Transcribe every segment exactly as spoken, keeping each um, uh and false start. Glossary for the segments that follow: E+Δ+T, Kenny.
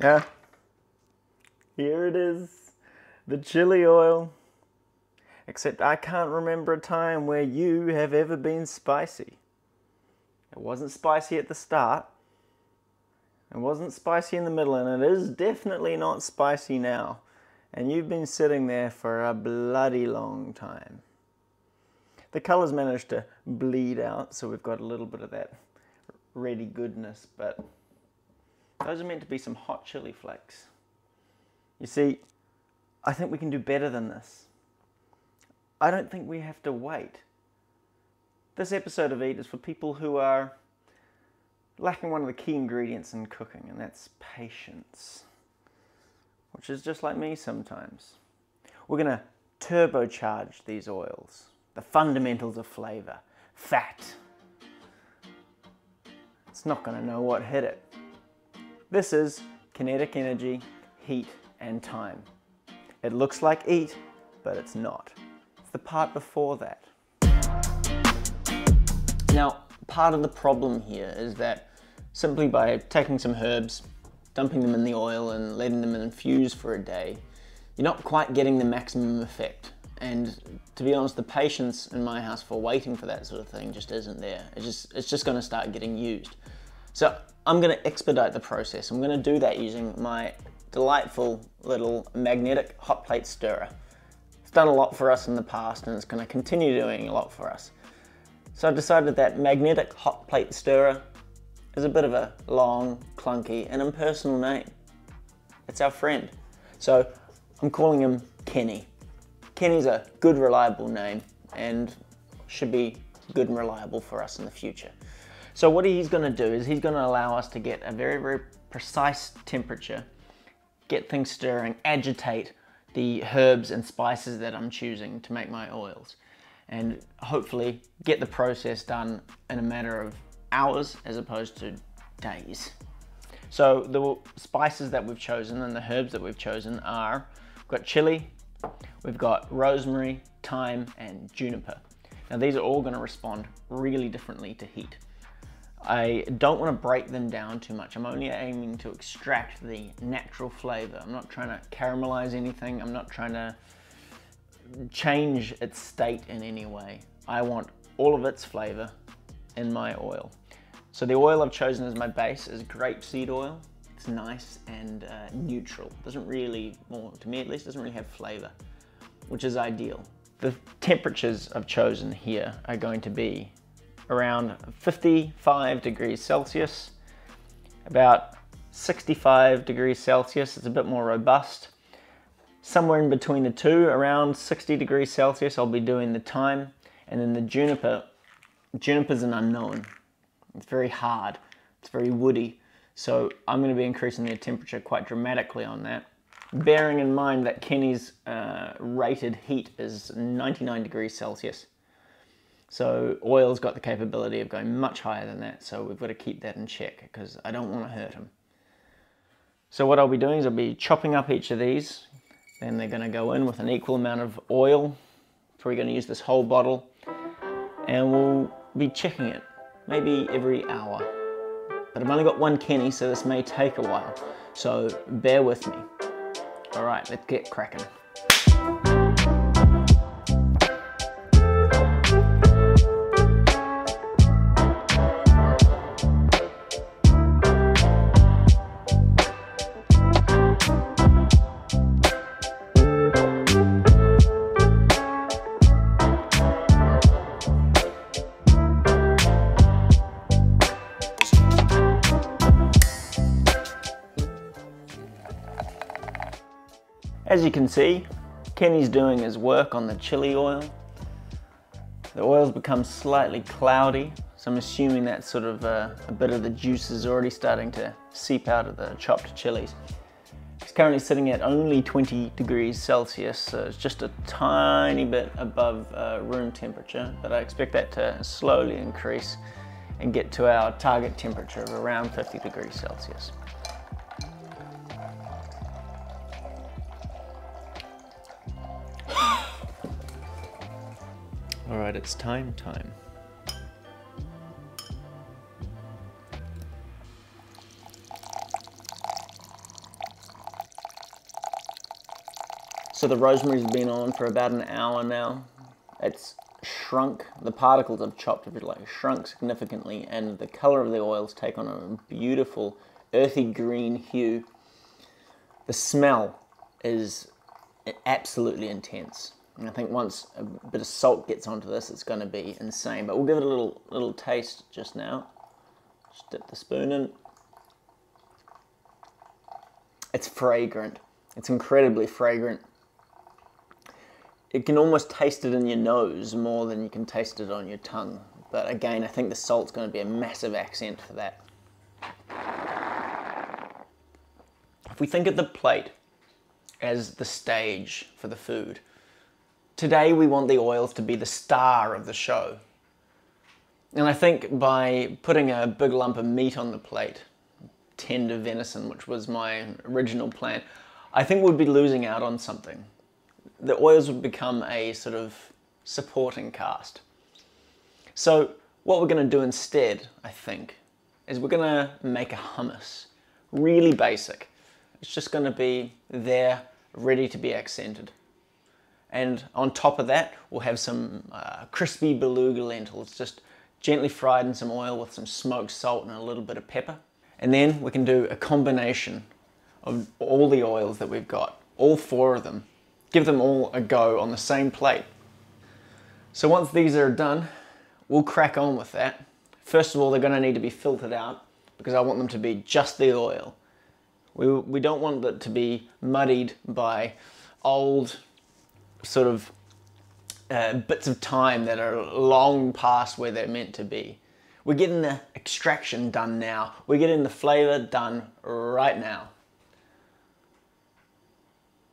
Yeah. Here it is. The chili oil. Except I can't remember a time where you have ever been spicy. It wasn't spicy at the start. It wasn't spicy in the middle, and it is definitely not spicy now. And you've been sitting there for a bloody long time. The colours managed to bleed out, so we've got a little bit of that ready goodness, but those are meant to be some hot chili flakes. You see, I think we can do better than this. I don't think we have to wait. This episode of Eat is for people who are lacking one of the key ingredients in cooking, and that's patience, which is just like me sometimes. We're going to turbocharge these oils, the fundamentals of flavour, fat. It's not going to know what hit it. This is kinetic energy, heat and time. It looks like eat, but it's not. It's the part before that. Now, part of the problem here is that simply by taking some herbs, dumping them in the oil and letting them infuse for a day, you're not quite getting the maximum effect. And to be honest, the patience in my house for waiting for that sort of thing just isn't there. It's just, it's just gonna start getting used. So I'm gonna expedite the process. I'm gonna do that using my delightful little magnetic hot plate stirrer. It's done a lot for us in the past, and it's gonna continue doing a lot for us. So I decided that magnetic hot plate stirrer is a bit of a long, clunky and impersonal name. It's our friend. So I'm calling him Kenny. Kenny's a good, reliable name and should be good and reliable for us in the future. So what he's gonna do is he's gonna allow us to get a very, very precise temperature, get things stirring, agitate the herbs and spices that I'm choosing to make my oils, and hopefully get the process done in a matter of hours as opposed to days. So the spices that we've chosen and the herbs that we've chosen are, we've got chili, we've got rosemary, thyme, and juniper. Now these are all gonna respond really differently to heat. I don't wanna break them down too much. I'm only aiming to extract the natural flavor. I'm not trying to caramelize anything. I'm not trying to change its state in any way. I want all of its flavor in my oil. So the oil I've chosen as my base is grapeseed oil. It's nice and uh, neutral. Doesn't really, well, to me at least, doesn't really have flavor, which is ideal. The temperatures I've chosen here are going to be around fifty-five degrees Celsius, about sixty-five degrees Celsius. It's a bit more robust. Somewhere in between the two, around sixty degrees Celsius, I'll be doing the thyme, and then the juniper. Juniper's an unknown. It's very hard. It's very woody. So I'm going to be increasing the temperature quite dramatically on that. Bearing in mind that Kenny's uh, rated heat is ninety-nine degrees Celsius. So oil's got the capability of going much higher than that. So we've got to keep that in check because I don't want to hurt him. So what I'll be doing is I'll be chopping up each of these. Then they're gonna go in with an equal amount of oil. Probably gonna use this whole bottle. And we'll be checking it, maybe every hour. But I've only got one Kenny, so this may take a while. So bear with me. All right, let's get cracking. As you can see, Kenny's doing his work on the chili oil. The oil's become slightly cloudy, so I'm assuming that sort of uh, a bit of the juice is already starting to seep out of the chopped chilies. It's currently sitting at only twenty degrees Celsius, so it's just a tiny bit above uh, room temperature, but I expect that to slowly increase and get to our target temperature of around fifty degrees Celsius. All right, it's time time. So the rosemary's been on for about an hour now. It's shrunk, the particles I've chopped have like shrunk significantly, and the color of the oil's taken on a beautiful earthy green hue. The smell is absolutely intense, and I think once a bit of salt gets onto this, it's going to be insane. But we'll give it a little little taste just now. Just dip the spoon in. It's fragrant. It's incredibly fragrant. It can almost taste it in your nose more than you can taste it on your tongue. But again, I think the salt's going to be a massive accent for that. If we think of the plate as the stage for the food, today we want the oils to be the star of the show. And I think by putting a big lump of meat on the plate, tender venison, which was my original plan, I think we'd be losing out on something. The oils would become a sort of supporting cast. So what we're going to do instead, I think, is we're going to make a hummus. Really basic. It's just going to be there, ready to be accented. And on top of that, we'll have some uh, crispy beluga lentils, just gently fried in some oil with some smoked salt and a little bit of pepper. And then we can do a combination of all the oils that we've got, all four of them. Give them all a go on the same plate. So once these are done, we'll crack on with that. First of all, they're going to need to be filtered out because I want them to be just the oil. We, we don't want it to be muddied by old sort of uh, bits of time that are long past where they're meant to be. We're getting the extraction done now. We're getting the flavor done right now.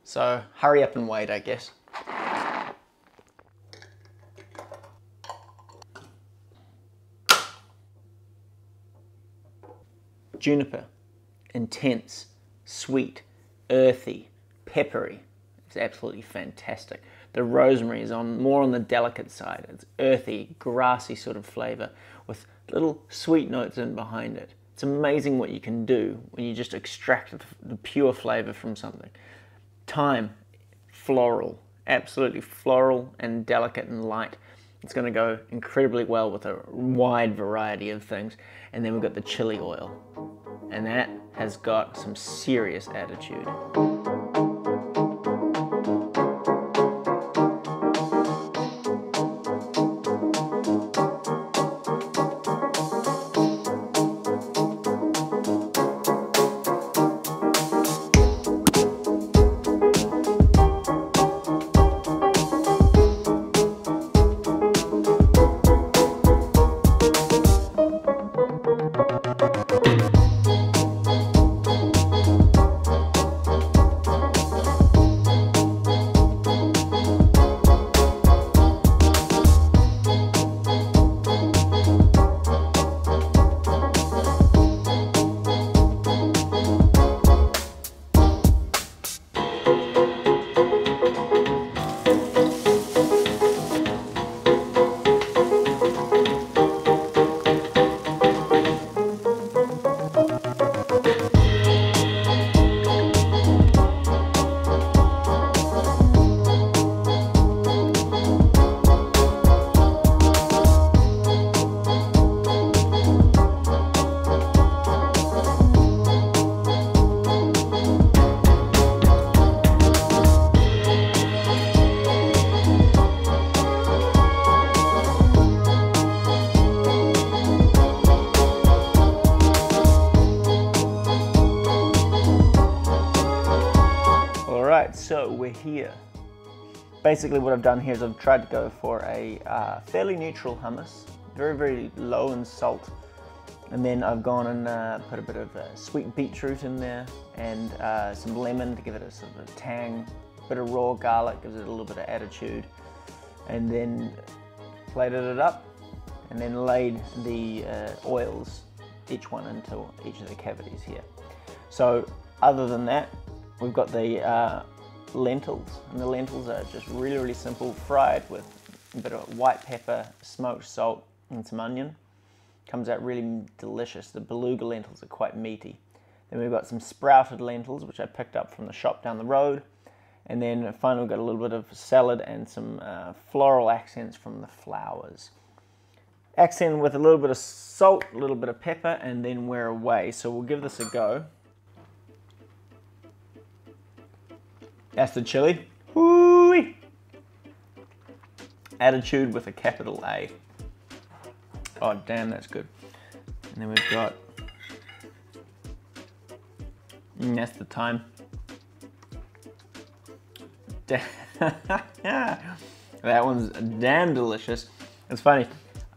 So hurry up and wait, I guess. Juniper, intense, sweet, earthy, peppery. It's absolutely fantastic. The rosemary is on more on the delicate side. It's earthy, grassy sort of flavor with little sweet notes in behind it. It's amazing what you can do when you just extract the pure flavor from something. Thyme, floral, absolutely floral and delicate and light. It's going to go incredibly well with a wide variety of things. And then we've got the chili oil, and that has got some serious attitude. So we're here. Basically what I've done here is I've tried to go for a uh, fairly neutral hummus, very very low in salt, and then I've gone and uh, put a bit of uh, sweet beetroot in there and uh, some lemon to give it a sort of a tang, a bit of raw garlic gives it a little bit of attitude, and then plated it up and then laid the uh, oils, each one into each of the cavities here. So other than that, we've got the uh, lentils, and the lentils are just really really simple, fried with a bit of white pepper, smoked salt and some onion. Comes out really delicious. The beluga lentils are quite meaty. Then we've got some sprouted lentils which I picked up from the shop down the road, And then finally we've got a little bit of salad and some uh, floral accents from the flowers. Accent with a little bit of salt, a little bit of pepper, and then we're away. So we'll give this a go. That's the chili. Woo-wee. Attitude with a capital A. Oh damn, that's good. And then we've got, mm, that's the time. That one's damn delicious. It's funny,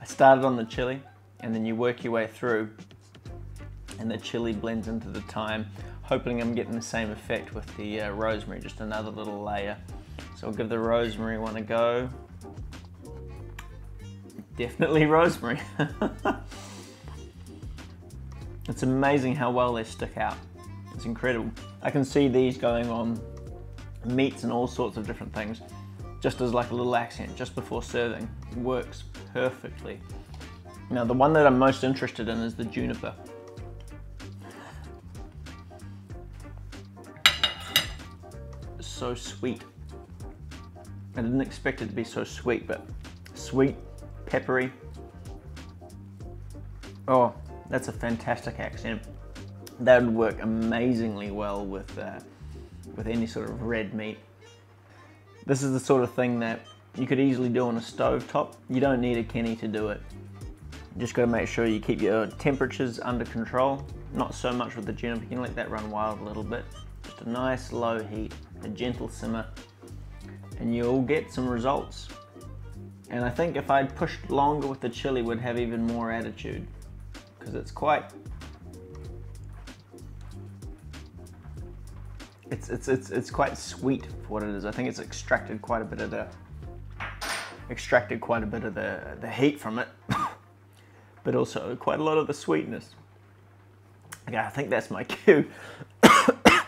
I started on the chili and then you work your way through and the chili blends into the thyme. Hoping I'm getting the same effect with the uh, rosemary, just another little layer. So I'll give the rosemary one a go. Definitely rosemary. It's amazing how well they stick out. It's incredible. I can see these going on meats and all sorts of different things, just as like a little accent just before serving. It works perfectly. Now the one that I'm most interested in is the juniper. So sweet. I didn't expect it to be so sweet, but sweet, peppery. Oh, that's a fantastic accent. That would work amazingly well with uh, with any sort of red meat. This is the sort of thing that you could easily do on a stove top. You don't need a Kenny to do it. You just got to make sure you keep your temperatures under control. Not so much with the juniper. You can let that run wild a little bit. Just a nice low heat, a gentle simmer, and you'll get some results. And I think if I'd pushed longer with the chili, we'd have even more attitude, because it's quite It's, it's, it's, it's quite sweet for what it is. I think it's extracted quite a bit of the, extracted quite a bit of the, the heat from it, but also quite a lot of the sweetness. Okay, I think that's my cue. If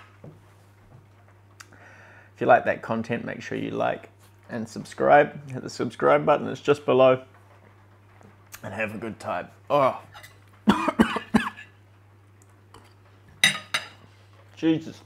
you like that content, make sure you like and subscribe. Hit the subscribe button, it's just below. And have a good time. Oh. Jesus.